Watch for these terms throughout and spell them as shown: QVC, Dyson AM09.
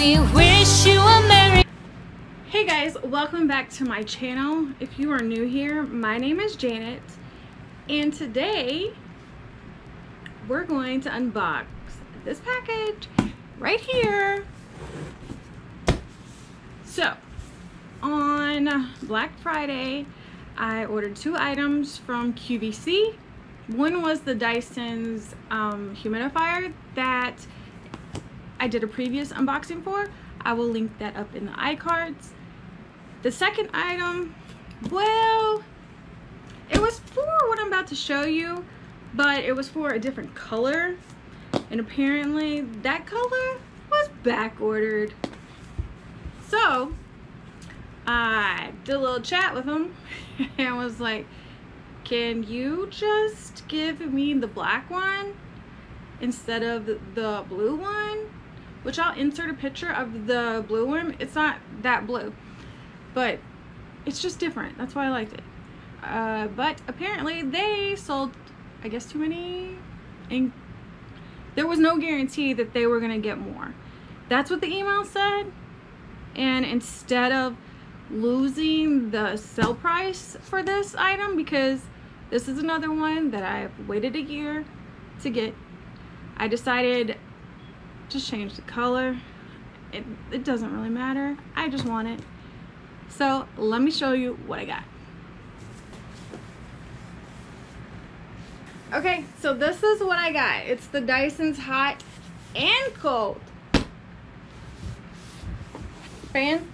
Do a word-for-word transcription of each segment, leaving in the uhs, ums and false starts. We wish you a merry. Hey guys, welcome back to my channel. If you are new here, my name is Janet, and today we're going to unbox this package right here. So on Black Friday, I ordered two items from Q V C. One was the Dyson's um, humidifier that I did a previous unboxing for. I will link that up in the iCards. The second item, well, it was for what I'm about to show you, but it was for a different color, and apparently that color was back ordered. So I did a little chat with him and was like, can you just give me the black one instead of the blue one? Which I'll insert a picture of the blue one. It's not that blue, but it's just different. That's why I liked it. Uh, but apparently they sold, I guess, too many, and there was no guarantee that they were gonna get more. That's what the email said. And instead of losing the sale price for this item, because this is another one that I've waited a year to get, I decided just change the color. It, it doesn't really matter. I just want it. So let me show you what I got. Okay, so this is what I got. It's the Dyson's hot and cold fan.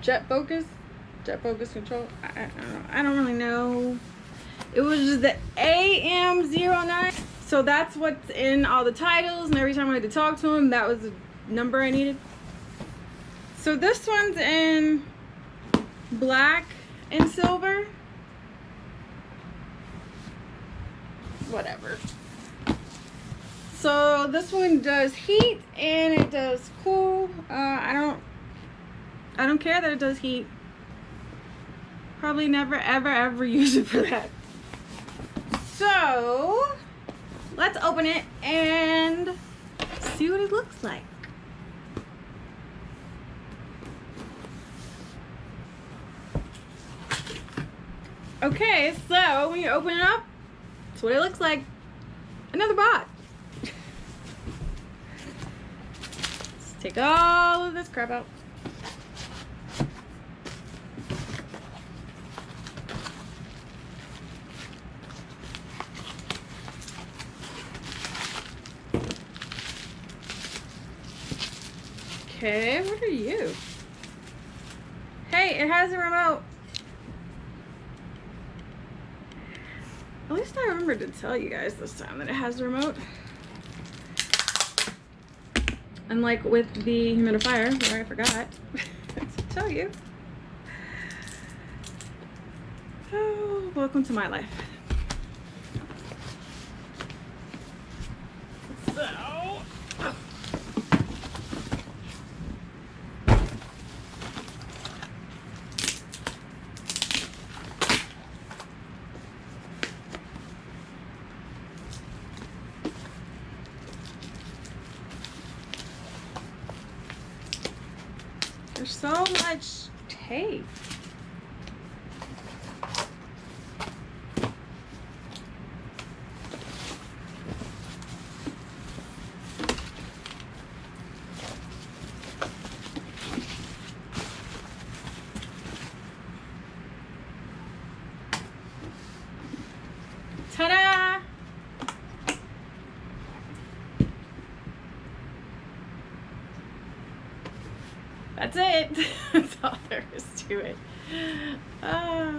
Jet focus. Jet focus control. I, I don't know. I don't really know. It was just the A M zero nine. So that's what's in all the titles, and every time I had to talk to him, that was the number I needed. So this one's in black and silver. Whatever. So this one does heat and it does cool. Uh, I don't, I don't care that it does heat. Probably never, ever, ever use it for that. So let's open it and see what it looks like. Okay, so when you open it up, that's what it looks like. Another box. Let's take all of this crap out. Okay, what are you? Hey, it has a remote. At least I remembered to tell you guys this time that it has a remote. Unlike with the humidifier, where I forgot to tell you. Oh, welcome to my life. There's so much tape. Ta-da! That's it. That's all there is to it. Uh,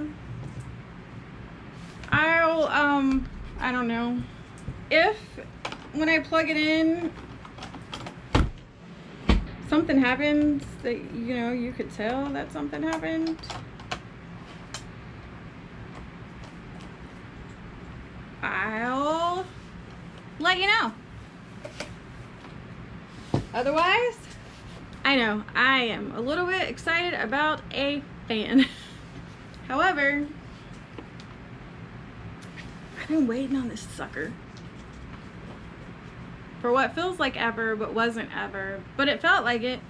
I'll, um, I don't know. If, when I plug it in, something happens that, you know, you could tell that something happened. I'll let you know. Otherwise, I know, I am a little bit excited about a fan. However, I've been waiting on this sucker. for what feels like ever but wasn't ever, but it felt like it.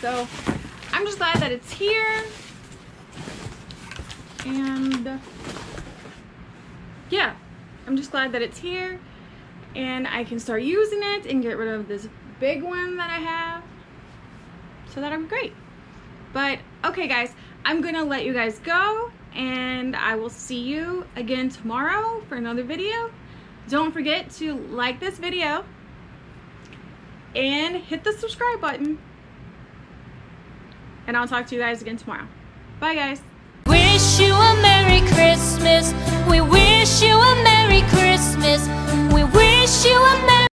So I'm just glad that it's here. And yeah, I'm just glad that it's here and I can start using it and get rid of this big one that I have, so that I'm great. But okay guys, I'm gonna let you guys go and I will see you again tomorrow for another video. Don't forget to like this video and hit the subscribe button. And I'll talk to you guys again tomorrow. Bye guys. Wish you a Merry Christmas. We wish you a Merry Christmas. We wish you a Merry